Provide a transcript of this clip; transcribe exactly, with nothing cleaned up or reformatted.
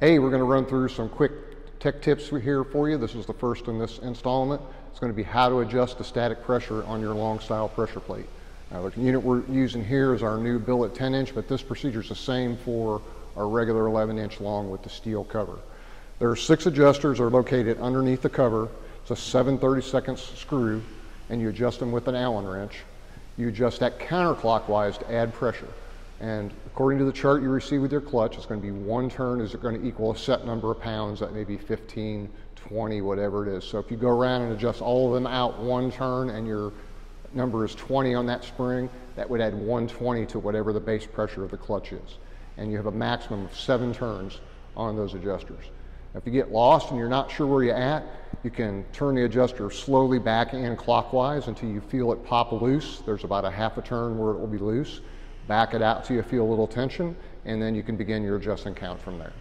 Hey, we're going to run through some quick tech tips here for you. This is the first in this installment. It's going to be how to adjust the static pressure on your long style pressure plate. Now, the unit we're using here is our new billet ten inch, but this procedure is the same for our regular eleven inch long with the steel cover. There are six adjusters that are located underneath the cover. It's a seven thirty-seconds screw, and you adjust them with an Allen wrench. You adjust that counterclockwise to add pressure. And according to the chart you receive with your clutch, it's going to be one turn is going to equal a set number of pounds. That may be fifteen, twenty, whatever it is. So if you go around and adjust all of them out one turn and your number is twenty on that spring, that would add one twenty to whatever the base pressure of the clutch is. And you have a maximum of seven turns on those adjusters. If you get lost and you're not sure where you're at, you can turn the adjuster slowly back and clockwise until you feel it pop loose. There's about a half a turn where it will be loose. Back it out so you feel a little tension, and then you can begin your adjusting count from there.